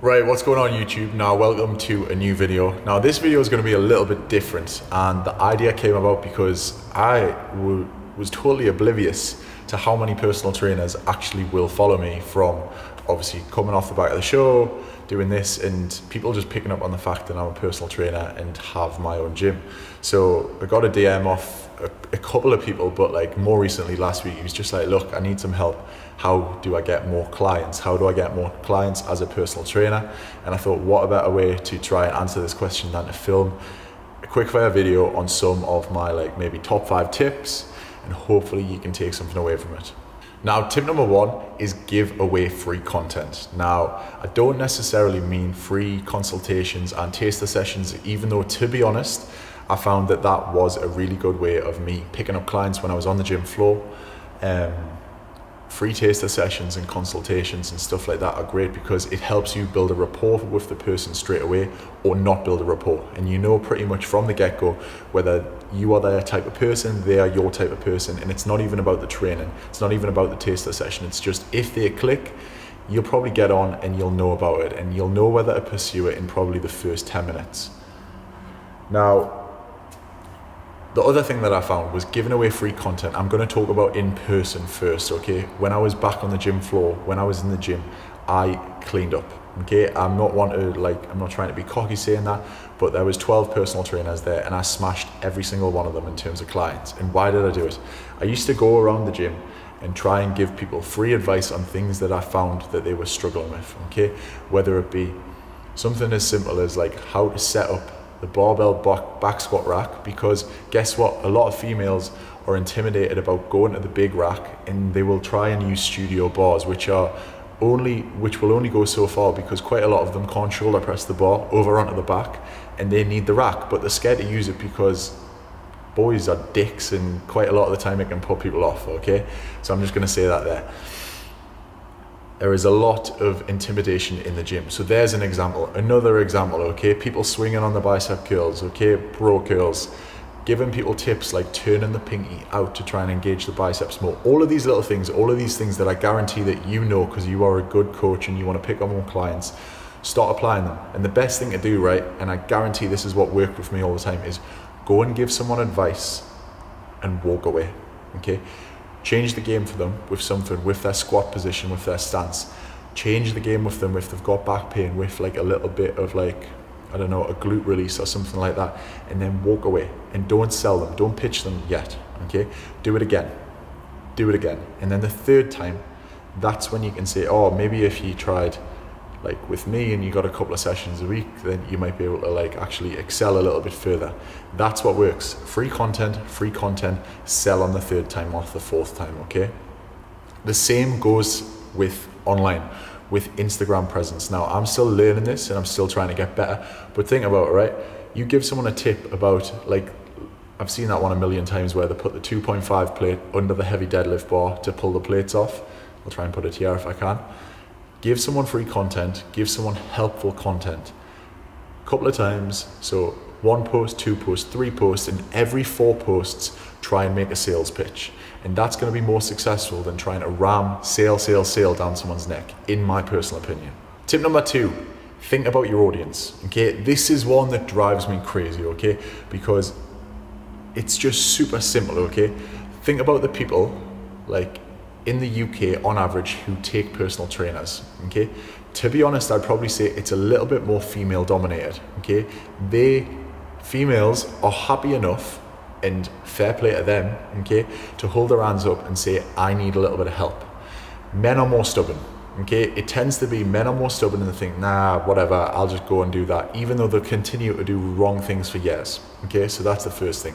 Right, what's going on YouTube? Now welcome to a new video. Now this video is going to be a little bit different, and the idea came about because I was totally oblivious to how many personal trainers actually will follow me from obviously coming off the back of the show, doing this, and people just picking up on the fact that I'm a personal trainer and have my own gym. So I got a DM off a couple of people, but like more recently last week, he was just like, look, I need some help. How do I get more clients? How do I get more clients as a personal trainer? And I thought, what a better way to try and answer this question than to film a quickfire video on some of my like maybe top 5 tips, and hopefully you can take something away from it. Now, tip number 1 is give away free content. Now, I don't necessarily mean free consultations and taster sessions, even though, to be honest, I found that that was a really good way of me picking up clients when I was on the gym floor. Free taster sessions and consultations and stuff like that are great because it helps you build a rapport with the person straight away, or not build a rapport. And you know pretty much from the get-go whether you are their type of person, they are your type of person, and it's not even about the training. It's not even about the taster session. It's just if they click, you'll probably get on and you'll know about it, and you'll know whether to pursue it in probably the first 10 minutes. Now, the other thing that I found was giving away free content. I'm going to talk about in person first, okay? When I was back on the gym floor, when I was in the gym, I cleaned up, okay? I'm not trying to be cocky saying that, but there was 12 personal trainers there and I smashed every single one of them in terms of clients. And why did I do it? I used to go around the gym and try and give people free advice on things that I found that they were struggling with, okay? Whether it be something as simple as like how to set up the barbell back squat rack, because guess what, a lot of females are intimidated about going to the big rack and they will try and use studio bars, which will only go so far, because quite a lot of them can't shoulder press the bar over onto the back and they need the rack, but they're scared to use it because boys are dicks and quite a lot of the time it can put people off, okay? So I'm just going to say that there. There is a lot of intimidation in the gym. So there's an example. Another example, okay? People swinging on the bicep curls, okay? Bro curls. Giving people tips like turning the pinky out to try and engage the biceps more. All of these little things, all of these things that I guarantee that you know because you are a good coach and you want to pick up more clients, start applying them. And the best thing to do, right, and I guarantee this is what worked with me all the time, is go and give someone advice and walk away, okay? Change the game for them with something, with their squat position, with their stance. Change the game with them if they've got back pain, with like a little bit of like, I don't know, a glute release or something like that, and then walk away. And don't sell them, don't pitch them yet, okay? Do it again. And then the third time, that's when you can say, oh, maybe if you tried like with me and you got a couple of sessions a week, then you might be able to like actually excel a little bit further. That's what works. Free content, sell on the third time, off the fourth time, okay? The same goes with online, with Instagram presence. Now I'm still learning this and I'm still trying to get better, but think about it, right? You give someone a tip about like, I've seen that one a million times where they put the 2.5 plate under the heavy deadlift bar to pull the plates off. I'll try and put it here if I can. Give someone free content, give someone helpful content. A couple of times, so 1 post, 2 posts, 3 posts, and every 4 posts, try and make a sales pitch. And that's gonna be more successful than trying to ram sale, sale, sale down someone's neck, in my personal opinion. Tip number 2, think about your audience, okay? This is one that drives me crazy, okay? Because it's just super simple, okay? Think about the people, like, in the UK on average who take personal trainers, okay? To be honest, I'd probably say it's a little bit more female dominated, okay? Females are happy enough, and fair play to them, okay, to hold their hands up and say, I need a little bit of help. Men are more stubborn, okay? It tends to be men are more stubborn and they think, nah, whatever, I'll just go and do that, even though they'll continue to do wrong things for years, okay? So that's the first thing.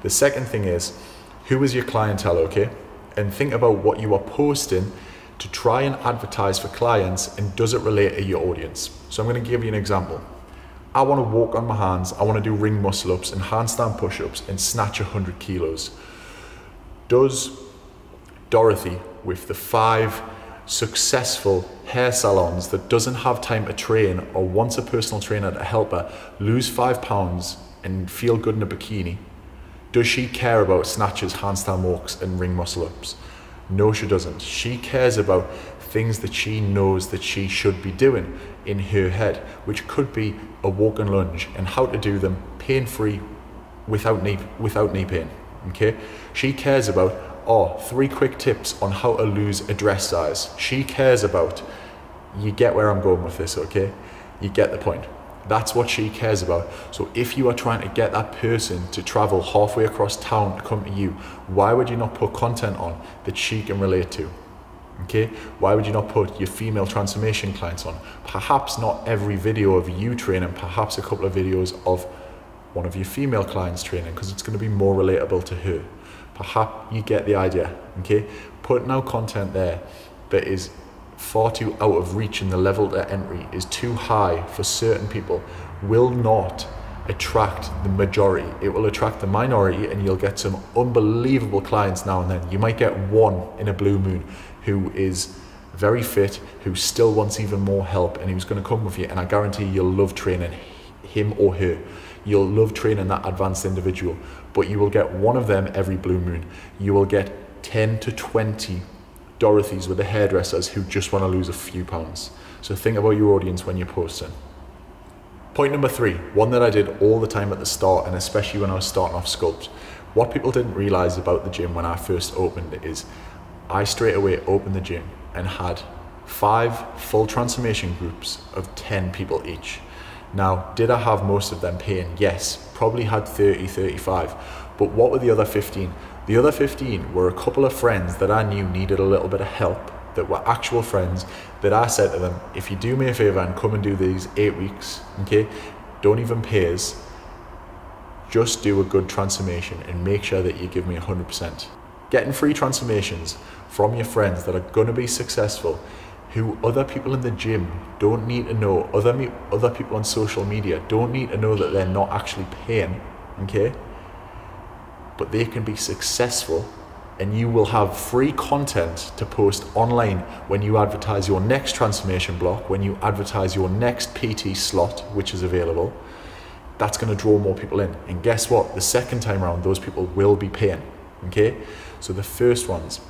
The second thing is, who is your clientele, okay? And think about what you are posting to try and advertise for clients, and does it relate to your audience? So I'm going to give you an example. I want to walk on my hands, I want to do ring muscle-ups and handstand push-ups and snatch 100 kilos. Does Dorothy, with the 5 successful hair salons that doesn't have time to train or wants a personal trainer to help her, lose 5 pounds and feel good in a bikini? Does she care about snatches, handstand walks, and ring muscle-ups? No, she doesn't. She cares about things that she knows that she should be doing in her head, which could be a walk and lunge and how to do them pain-free without knee pain, okay? She cares about, oh, 3 quick tips on how to lose a dress size. She cares about, you get where I'm going with this, okay? You get the point. That's what she cares about. So if you are trying to get that person to travel halfway across town to come to you, why would you not put content on that she can relate to? Okay, why would you not put your female transformation clients on? Perhaps not every video of you training, perhaps a couple of videos of one of your female clients training, because it's going to be more relatable to her. Perhaps, you get the idea, okay? Putting out content there that is far too out of reach and the level to entry is too high for certain people will not attract the majority. It will attract the minority, and you'll get some unbelievable clients now and then. You might get one in a blue moon who is very fit, who still wants even more help, and who's going to come with you, and I guarantee you'll love training him or her. You'll love training that advanced individual, but you will get one of them every blue moon. You will get 10 to 20 Dorothys with the hairdressers who just want to lose a few pounds. So think about your audience when you're posting. Point number 3, one that I did all the time at the start, and especially when I was starting off sculpt. What people didn't realize about the gym when I first opened it is I straight away opened the gym and had 5 full transformation groups of 10 people each. Now, did I have most of them paying? Yes, probably had 30, 35. But what were the other 15? The other 15 were a couple of friends that I knew needed a little bit of help, that were actual friends, that I said to them, if you do me a favor and come and do these 8 weeks, okay, don't even pay us, just do a good transformation and make sure that you give me 100%. Getting free transformations from your friends that are going to be successful, who other people in the gym don't need to know, other people on social media don't need to know that they're not actually paying, okay? But they can be successful, and you will have free content to post online when you advertise your next transformation block, when you advertise your next PT slot, which is available. That's going to draw more people in. And guess what? The second time around, those people will be paying, okay? So the first ones,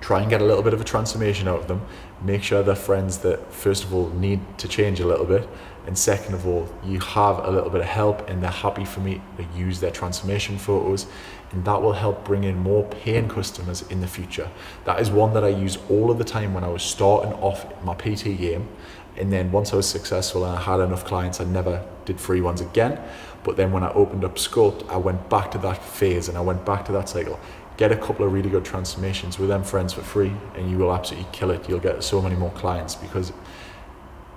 try and get a little bit of a transformation out of them. Make sure they're friends that, first of all, need to change a little bit. And second of all, you have a little bit of help and they're happy for me to use their transformation photos. And that will help bring in more paying customers in the future. That is one that I used all of the time when I was starting off my PT game. And then once I was successful and I had enough clients, I never did free ones again. But then when I opened up Sculpt, I went back to that phase and I went back to that cycle. Get a couple of really good transformations with them friends for free and you will absolutely kill it. You'll get so many more clients because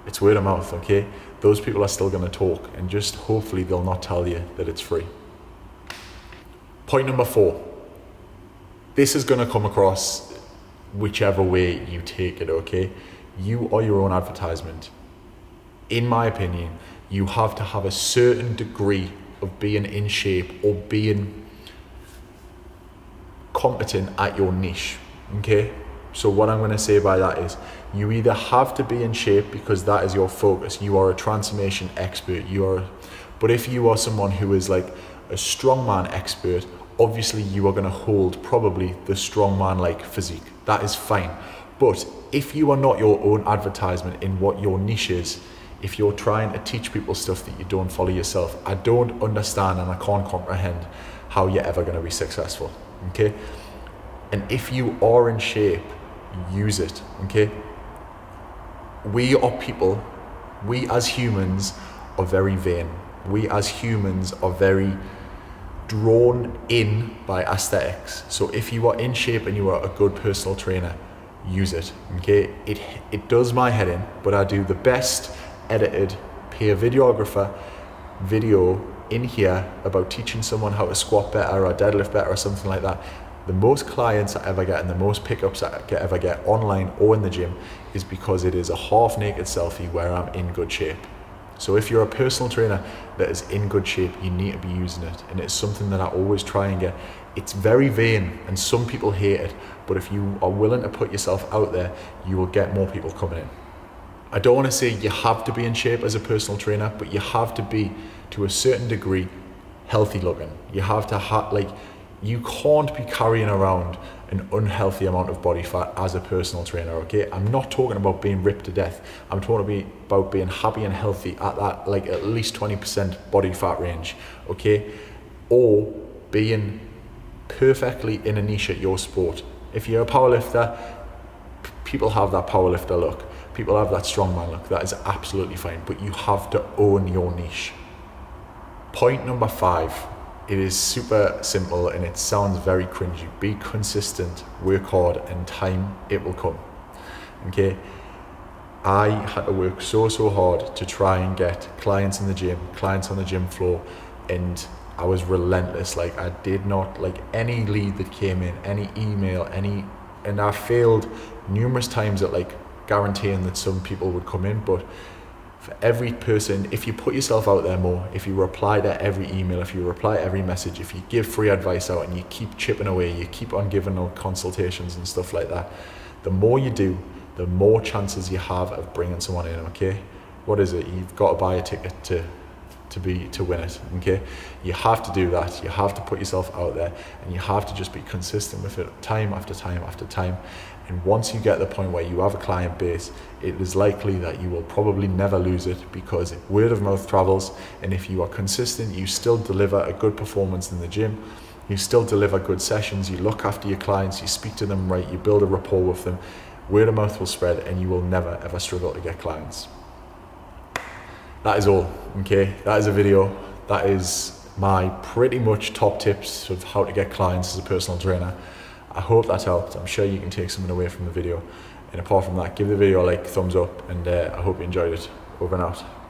it's word of mouth, okay? Those people are still gonna talk, and just hopefully they'll not tell you that it's free. Point number 4. This is gonna come across whichever way you take it, okay? You are your own advertisement. In my opinion, you have to have a certain degree of being in shape or being competent at your niche, okay? So what I'm going to say by that is you either have to be in shape because that is your focus. You are a transformation expert. But if you are someone who is like a strongman expert, obviously you are going to hold probably the strongman-like physique. That is fine. But if you are not your own advertisement in what your niche is, if you're trying to teach people stuff that you don't follow yourself, I don't understand and I can't comprehend how you're ever going to be successful. Okay, and if you are in shape, use it, okay? We are people, we as humans are very vain. We as humans are very drawn in by aesthetics. So if you are in shape and you are a good personal trainer, use it, okay? It does my head in, but I do the best edited peer videographer video in here about teaching someone how to squat better or deadlift better or something like that. The most clients I ever get and the most pickups I ever get online or in the gym is because it is a half-naked selfie where I'm in good shape. So if you're a personal trainer that is in good shape, you need to be using it. And it's something that I always try and get. It's very vain and some people hate it, but if you are willing to put yourself out there, you will get more people coming in. I don't want to say you have to be in shape as a personal trainer, but you have to be, to a certain degree, healthy looking. You have to you can't be carrying around an unhealthy amount of body fat as a personal trainer, okay? I'm not talking about being ripped to death. I'm talking about being happy and healthy at that, like, at least 20% body fat range, okay? Or being perfectly in a niche at your sport. If you're a powerlifter, people have that powerlifter look. People have that strongman look. That is absolutely fine, but you have to own your niche. Point number 5. It is super simple and it sounds very cringy. Be consistent, work hard, and time it will come, okay? I had to work so hard to try and get clients in the gym, clients on the gym floor, and I was relentless. Like, I did not, like, any lead that came in, any email, and I failed numerous times at, like, guaranteeing that some people would come in, but for every person, if you put yourself out there more, if you reply to every email, if you reply to every message, if you give free advice out and you keep chipping away, you keep on giving out consultations and stuff like that, the more you do, the more chances you have of bringing someone in, okay? What is it? You've got to buy a ticket to win it, okay? You have to do that. You have to put yourself out there and you have to just be consistent with it time after time after time. And once you get to the point where you have a client base, it is likely that you will probably never lose it, because word of mouth travels, and if you are consistent, you still deliver a good performance in the gym, you still deliver good sessions, you look after your clients, you speak to them right, you build a rapport with them, word of mouth will spread and you will never ever struggle to get clients. That is all, okay? That is a video. That is my pretty much top tips of how to get clients as a personal trainer. I hope that helped. I'm sure you can take something away from the video. And apart from that, give the video a like, thumbs up, and I hope you enjoyed it. Over and out.